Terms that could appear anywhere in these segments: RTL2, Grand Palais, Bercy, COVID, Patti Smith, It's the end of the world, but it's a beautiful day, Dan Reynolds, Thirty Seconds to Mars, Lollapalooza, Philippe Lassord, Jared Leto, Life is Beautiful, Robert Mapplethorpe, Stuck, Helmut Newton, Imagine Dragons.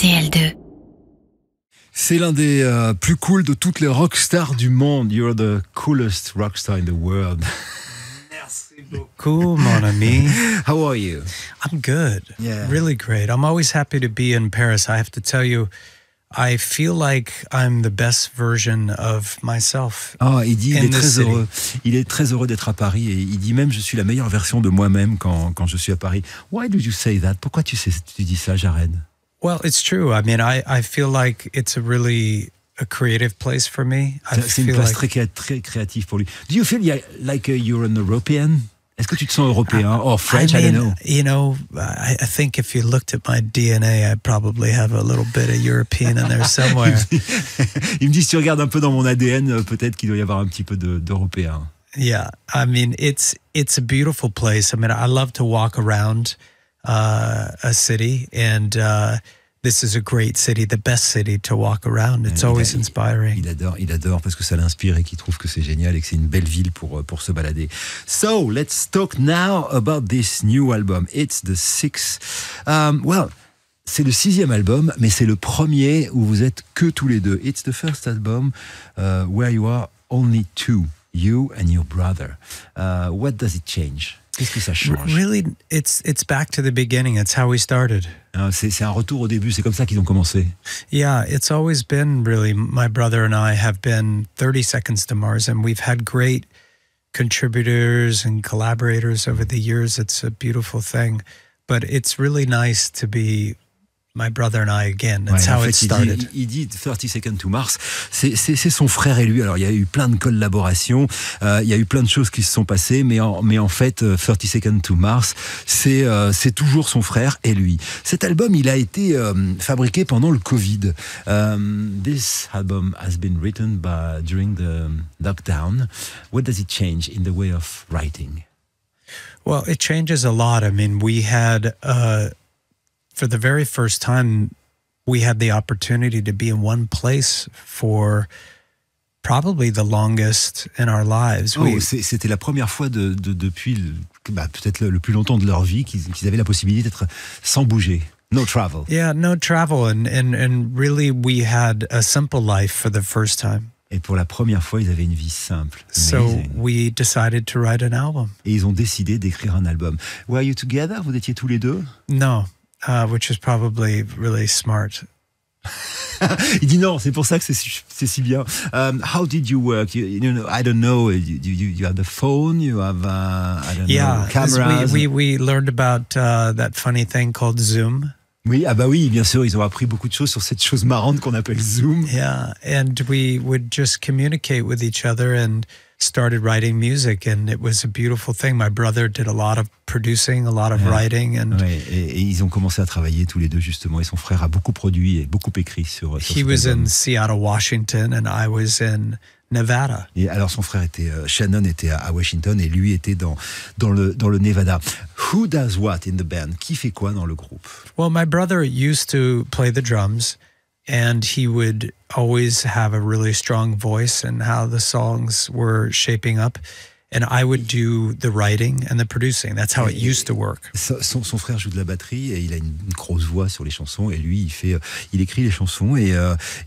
RTL2. C'est l'un des plus cools de toutes les rockstars du monde. You're the coolest rockstar in the world. Merci beaucoup, mon ami. How are you? I'm good. Yeah. Really great. I'm always happy to be in Paris. I have to tell you, I feel like I'm the best version of myself. Ah, il dit, il est très heureux d'être à Paris, et il dit même, je suis la meilleure version de moi-même quand je suis à Paris. Why do you say that? Pourquoi tu dis ça, Jared? Well, it's true. I mean, I feel like it's a really a creative place for me. C'est une place like... très créative pour lui. Do you feel like you're an European? Est-ce que tu te sens européen or French? I mean, I don't know. You know, I think if you looked at my DNA, I probably have a little bit of European in there somewhere. Il me dit, si tu regardes un peu dans mon ADN, peut-être qu'il doit y avoir un petit peu d'européen. Yeah, I mean, it's a beautiful place. I mean, I love to walk around a city, and this is a great city, the best city to walk around. It's always inspiring. Il adore parce que ça l'inspire et qu'il trouve que c'est génial et que c'est une belle ville pour se balader. So, let's talk now about this new album. It's the sixth. Well, c'est le sixième album, mais c'est le premier où vous êtes que tous les deux. It's the first album where you are only two, you and your brother. What does it change? Qu'est-ce que ça change? Really, it's back to the beginning. It's how we started. C'est un retour au début. C'est comme ça qu'ils ont commencé. Yeah, it's always been really. My brother and I have been 30 Seconds to Mars, and we've had great contributors and collaborators over the years. It's a beautiful thing, but it's really nice to be my brother and I again. That's how it started. Il dit 30 Seconds to Mars, c'est son frère et lui. Alors il y a eu plein de collaborations, il y a eu plein de choses qui se sont passées, mais en fait 30 Seconds to Mars, c'est toujours son frère et lui. Cet album, il a été fabriqué pendant le Covid. This album has been written during the lockdown. What does it change in the way of writing? Well, it changes a lot. I mean, we had for the very first time, we had the opportunity to be in one place for probably the longest in our lives. Oh, c'était la première fois depuis peut-être le plus longtemps de leur vie qu'ils avaient la possibilité d'être sans bouger. No travel. Yeah, no travel, and really we had a simple life for the first time. Et pour la première fois, ils avaient une vie simple. So we decided to write an album. Et ils ont décidé d'écrire un album. Were you together? Vous étiez tous les deux? Non. Which is probably really smart. Il dit non, c'est pour ça que c'est si bien. How did you work? You know, I don't know. You have the phone. You have I don't know, cameras. We learned about that funny thing called Zoom. Oui, ah bah oui, bien sûr, ils ont appris beaucoup de choses sur cette chose marrante qu'on appelle Zoom. Yeah, and we would just communicate with each other and started writing music, and it was a beautiful thing. My brother did a lot of producing, a lot of writing, and et ils ont commencé à travailler tous les deux justement. Et son frère a beaucoup produit et beaucoup écrit sur He was in Seattle, Washington, and I was in Nevada. Et alors son frère était Shannon était à Washington et lui était dans le Nevada. Who does what in the band? Qui fait quoi dans le groupe? Well, my brother used to play the drums, and he would always have a really strong voice in how the songs were shaping up. And I would do the writing and the producing. That's how it used to work. Son frère joue de la batterie et il a une grosse voix sur les chansons. Et lui, il écrit les chansons et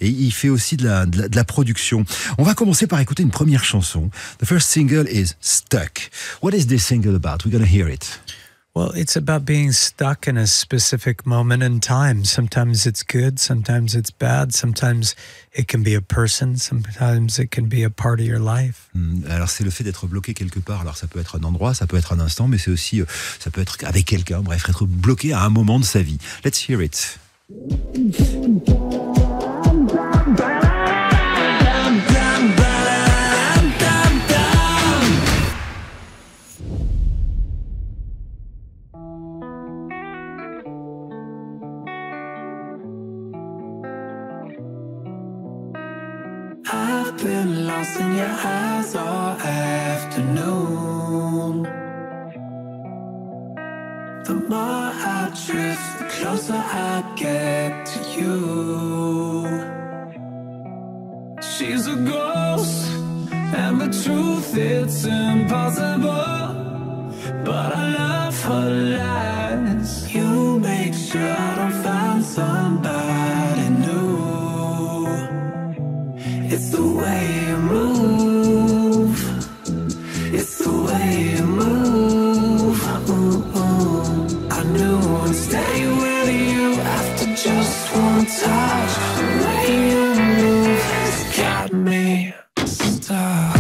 il fait aussi de la production. On va commencer par écouter une première chanson. The first single is Stuck. What is this single about? We're going to hear it. Well, it's about being stuck in a specific moment in time. Sometimes it's good, sometimes it's bad, sometimes it can be a person, sometimes it can be a part of your life. Alors c'est le fait d'être bloqué quelque part. Alors ça peut être un endroit, ça peut être un instant, mais c'est aussi ça peut être avec quelqu'un. Bref, être bloqué à un moment de sa vie. Let's hear it. Been lost in your eyes all afternoon. The more I drift, the closer I get to you. She's a ghost, and the truth, it's impossible, but I love her lies. You make sure I don't find somebody the way you move. It's the way you move. Ooh, ooh. I knew I'd stay with you after just one touch. The way you move has got me stuck.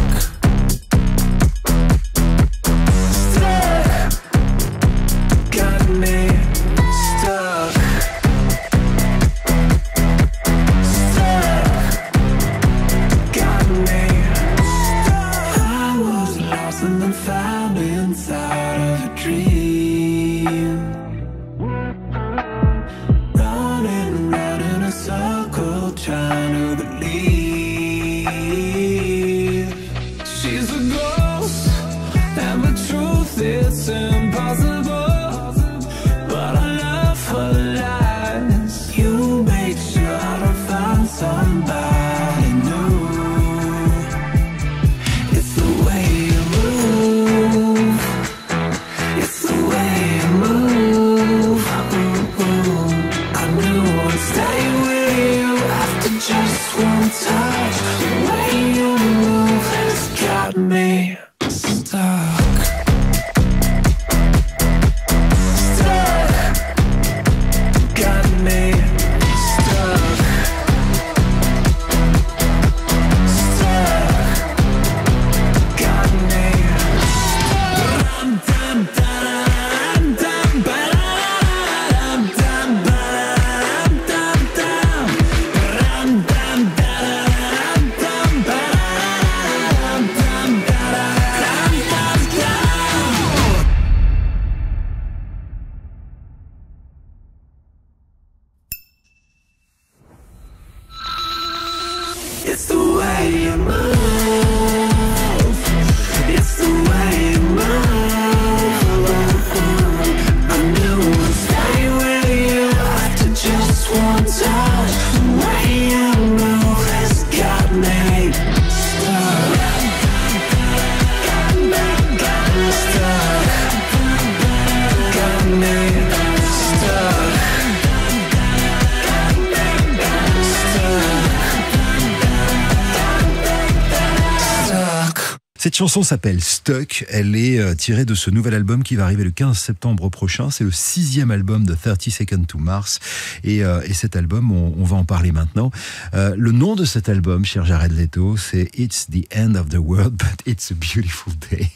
Cette chanson s'appelle Stuck, elle est tirée de ce nouvel album qui va arriver le 15 septembre prochain, c'est le 6e album de 30 Seconds to Mars, et cet album, on va en parler maintenant. Le nom de cet album, cher Jared Leto, c'est It's the end of the world, but it's a beautiful day.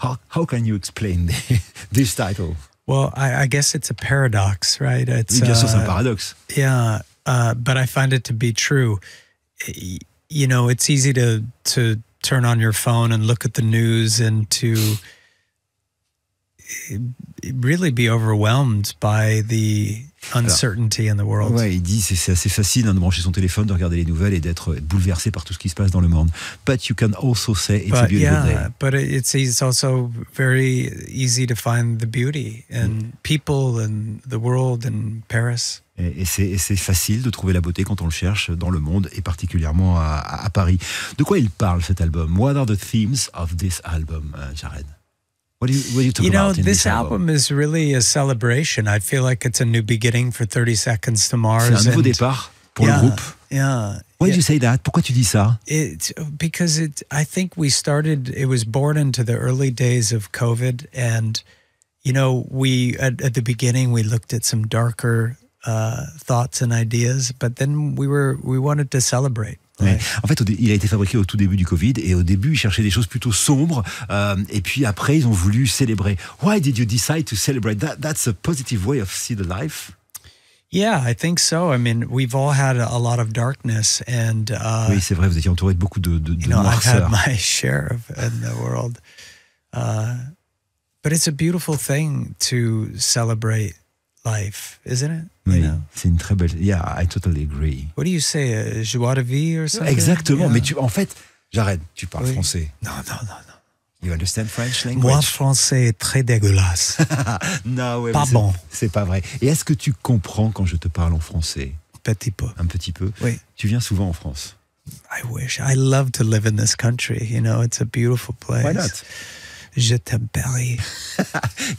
How can you explain this title? Well, I guess it's a paradox, right? It's, bien sûr, c'est un paradoxe. Yeah, but I find it to be true. You know, it's easy to turn on your phone and look at the news and to really be overwhelmed by the uncertainty in the world. Ouais, il dit c'est assez facile de brancher son téléphone, de regarder les nouvelles et d'être bouleversé par tout ce qui se passe dans le monde. But you can also say it's a beautiful day. But it's also very easy to find the beauty in people and the world and Paris. Et c'est facile de trouver la beauté quand on le cherche dans le monde et particulièrement à Paris. De quoi il parle cet album? What are the themes of this album, Jared? What do you talk about in this album? Is really a celebration. I feel like it's a new beginning for 30 Seconds to Mars. C'est un nouveau départ pour le groupe. Yeah. Why do you say that? Pourquoi tu dis ça? Because I think we started. It was born into the early days of COVID, and you know, we at the beginning we looked at some darker thoughts and ideas, but then we wanted to celebrate. Ouais. En fait, il a été fabriqué au tout début du Covid et au début, ils cherchaient des choses plutôt sombres et puis après, ils ont voulu célébrer. Why did you decide to celebrate? That's a positive way of see the life. Yeah, I think so. I mean, we've all had a lot of darkness and. Oui, c'est vrai. Vous étiez entouré de beaucoup de noirceur. I've had my share in the world, but it's a beautiful thing to celebrate life, isn't it? Oui, c'est une très belle. Yeah, I totally agree. What do you say, joie de vie or something? Exactement, yeah. Mais en fait, Jared, tu parles français. Non. You understand French language? Moi, français est très dégueulasse. Non, ouais, pas bon. C'est pas vrai. Et est-ce que tu comprends quand je te parle en français? Petit peu. Un petit peu. Oui. Tu viens souvent en France. I wish. I love to live in this country. You know, it's a beautiful place. Why not? je t'aime Paris.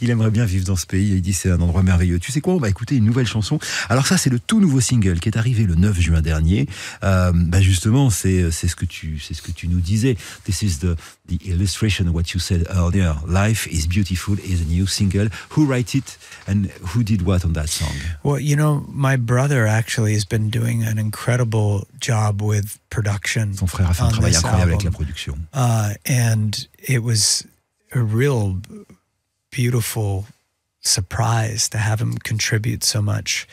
Il aimerait bien vivre dans ce pays, il dit c'est un endroit merveilleux. Tu sais quoi, on va écouter une nouvelle chanson. Alors ça, c'est le tout nouveau single qui est arrivé le 9 juin dernier. Justement, c'est ce que tu nous disais. This is the illustration of what you said earlier. Life is Beautiful is a new single. Who wrote it and who did what on that song? Well, you know, my brother actually has been doing an incredible job with production. Son frère a fait un travail incroyable avec la production. And it was a real beautiful surprise to have him contribute so much.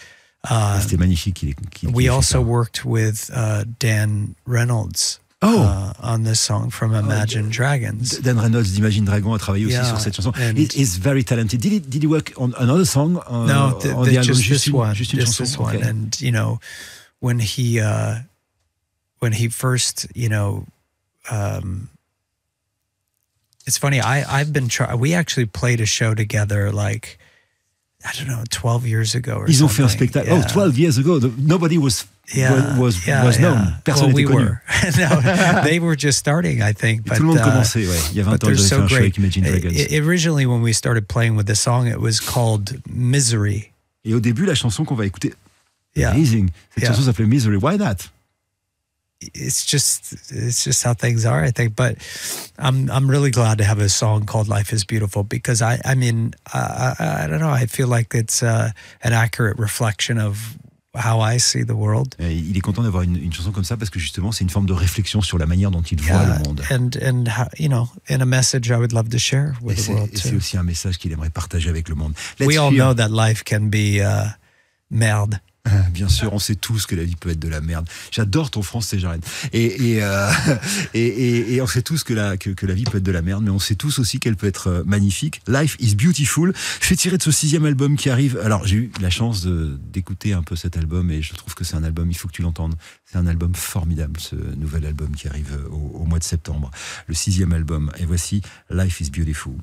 C'était magnifique we also worked with Dan Reynolds on this song from Imagine Dragons. Dan Reynolds d'Imagine Dragons a travaillé aussi sur cette chanson. He's very talented. Did he work on another song? No, just this one. Okay. And you know, when he first, you know, it's funny. We actually played a show together, like, I don't know, 12 years ago or something. Ils ont fait un spectacle. Yeah. Oh, 12 years ago. Nobody was known. Personne n'était connu. No, they were just starting, I think. But, tout le monde commençait, ouais. Il y a 20 ans, j'avais fait un show avec Imagine Dragons. Originally, when we started playing with the song, it was called Misery. Et au début, la chanson qu'on va écouter, amazing. Cette chanson s'appelait Misery. Why that? It's just how things are, I think. But I'm really glad to have a song called "Life Is Beautiful" because I don't know. I feel like it's an accurate reflection of how I see the world. Il est content d'avoir une chanson comme ça parce que justement c'est une forme de réflexion sur la manière dont il voit le monde. And how, you know, and a message I would love to share with the world. Et c'est aussi un message qu'il aimerait partager avec le monde. We all know that life can be merde. Bien sûr, on sait tous que la vie peut être de la merde. J'adore ton français, Jared. Et on sait tous que la vie peut être de la merde, mais on sait tous aussi qu'elle peut être magnifique. Life is Beautiful. Je fais tirer de ce 6e album qui arrive. Alors, j'ai eu la chance d'écouter un peu cet album et je trouve que c'est un album, il faut que tu l'entendes. C'est un album formidable, ce nouvel album qui arrive au mois de septembre. Le 6e album. Et voici Life is Beautiful.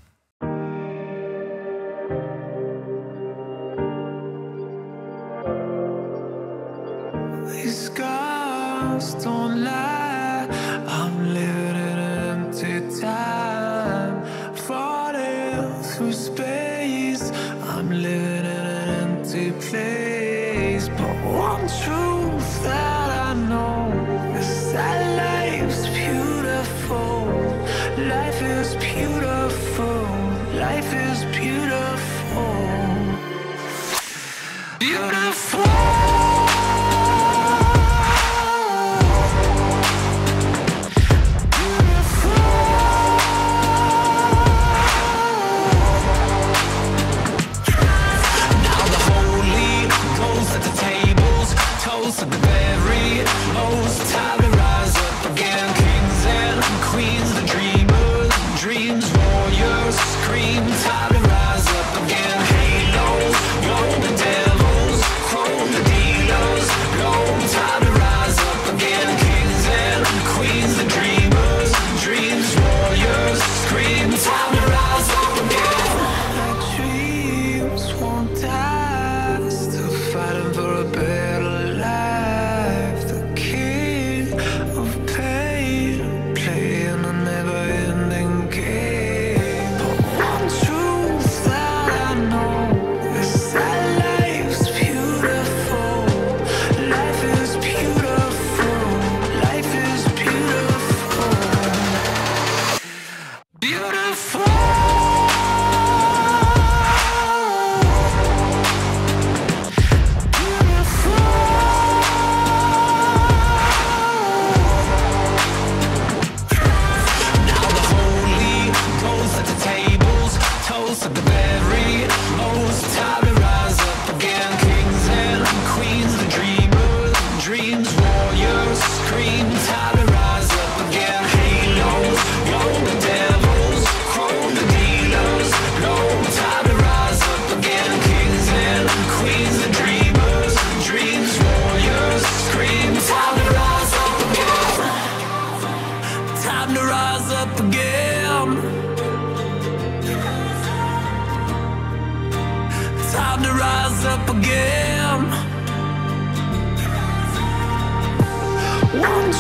Don't lie, I'm living an empty time, falling through space, I'm living in an empty place, but one truth that I know is that life's beautiful, life is beautiful, life is beautiful, beautiful.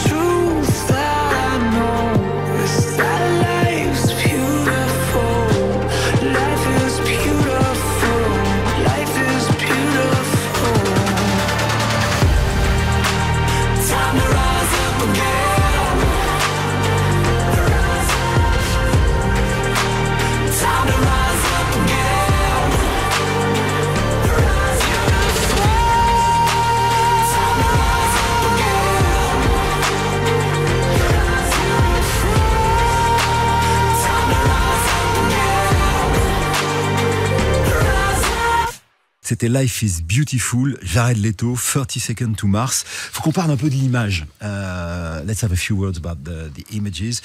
Truth that I know is that life's beautiful. c'était Life is Beautiful, Jared Leto, 30 Seconds to Mars. Faut qu'on parle un peu de l'image. Let's have a few words about the images.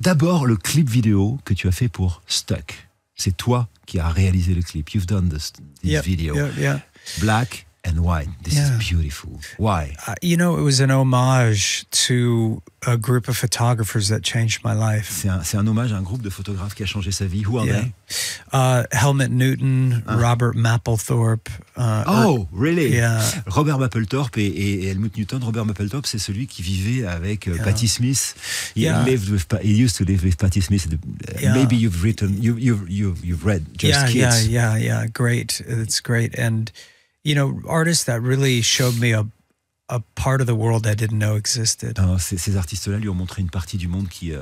D'abord, le clip vidéo que tu as fait pour Stuck. C'est toi qui as réalisé le clip. You've done this video. Yeah. Black and white. This is beautiful. Why? You know, it was an homage to a group of photographers that changed my life. C'est un hommage à un groupe de photographes qui a changé sa vie. Who are they? Helmut Newton, Robert Mapplethorpe. Really? Yeah. Robert Mapplethorpe et Helmut Newton. Robert Mapplethorpe, c'est celui qui vivait avec Patti Smith. He used to live with Patti Smith. Maybe you've read Just Kids. Yeah. Great. It's great. And you know, artists that really showed me a part of the world I didn't know existed. Ces artistes-là lui ont montré une partie du monde qui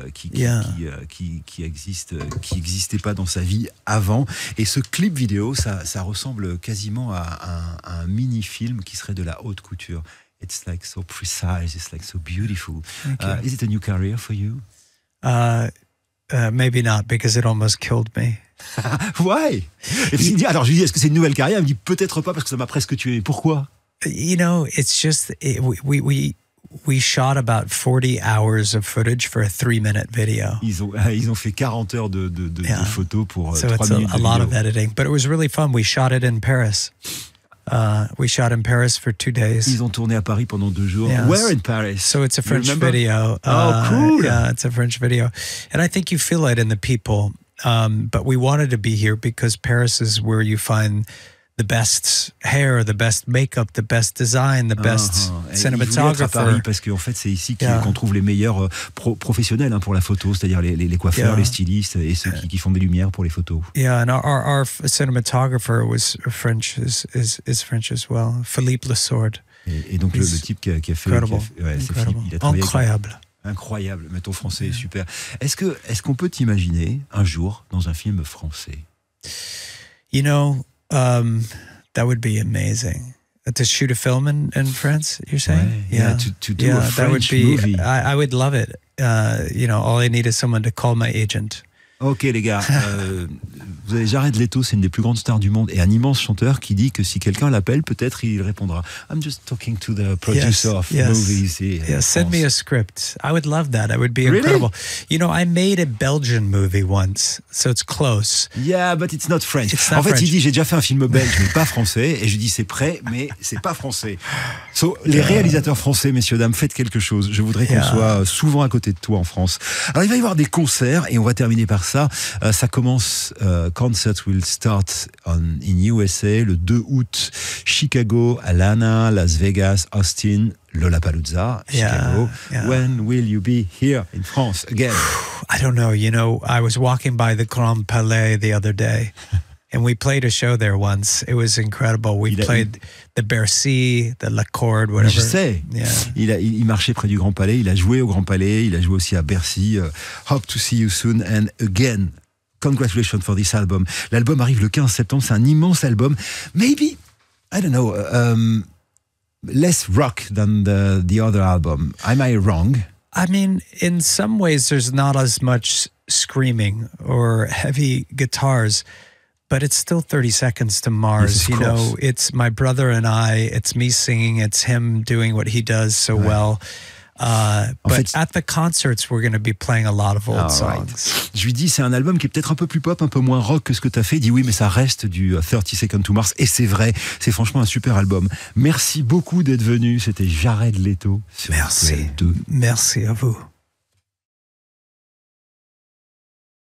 existait pas dans sa vie avant. Et ce clip vidéo, ça ressemble quasiment à un mini-film qui serait de la haute couture. It's like so precise. It's like so beautiful. Is it a new career for you? Maybe not, because it almost killed me. Why? Alors je lui dis, est-ce que c'est une nouvelle carrière? Elle me dit, peut-être pas, parce que ça m'a presque tué. Pourquoi? You know, it's just we shot about 40 hours of footage for a 3-minute video. Ils ont fait 40 heures de photos pour 3 minutes. So it's a lot of editing, but it was really fun. We shot it in Paris. We shot in Paris for 2 days. Ils ont tourné à Paris pendant 2 jours. Yes. Where in Paris? So it's a French video. Oh, cool. Yeah, it's a French video. And I think you feel it in the people. But we wanted to be here because Paris is where you find the best hair, the best makeup, the best design, the best cinematographer. À Paris, parce qu'en fait, c'est ici qu'on trouve les meilleurs professionnels pour la photo, c'est-à-dire les coiffeurs, les stylistes et ceux qui font des lumières pour les photos. Yeah, and our cinematographer was French, is French as well, Philippe Lassord. Et donc le type qui a fait, incroyable. Incroyable, mais ton français est super. Est-ce qu'on peut t'imaginer un jour dans un film français? You know, that would be amazing. To shoot a film in France, you're saying? Ouais. Yeah, to do a French movie. I would love it. You know, all I need is someone to call my agent. Ok les gars, vous avez Jared Leto, c'est une des plus grandes stars du monde et un immense chanteur qui dit que si quelqu'un l'appelle, peut-être il répondra. I'm just talking to the producer of movies. Yeah, send me a script. I would love that. It would be incredible. You know, I made a Belgian movie once, so it's close. Yeah, but it's not French. En fait, il dit j'ai déjà fait un film belge, mais pas français. Et je dis c'est prêt, mais c'est pas français. So, les réalisateurs français, messieurs, dames, faites quelque chose. Je voudrais qu'on soit souvent à côté de toi en France. Alors il va y avoir des concerts et on va terminer par ça. Ça commence, concert will start in USA le 2 août, Chicago, Atlanta, Las Vegas, Austin, Lollapalooza, Chicago. Yeah. When will you be here in France again? I don't know, you know, I was walking by the Grand Palais the other day. And we played a show there once. It was incredible. We played the Bercy, the Lacorte, whatever. Je sais. Yeah. Il marchait près du Grand Palais. Il a joué au Grand Palais. Il a joué aussi à Bercy. Hope to see you soon and again. Congratulations for this album. L'album arrive le 15 septembre. C'est un immense album. Maybe, I don't know, less rock than the other album. Am I wrong? I mean, in some ways, there's not as much screaming or heavy guitars. But it's still 30 Seconds to Mars, yes, you know, it's my brother and I, it's me singing, it's him doing what he does so well. But at the concerts, we're going to be playing a lot of old songs. Je lui dis, c'est un album qui est peut-être un peu plus pop, un peu moins rock que ce que tu as fait. Il dit oui, mais ça reste du 30 Seconds to Mars. Et c'est vrai, c'est franchement un super album. Merci beaucoup d'être venu. C'était Jared Leto. Merci. Merci à vous.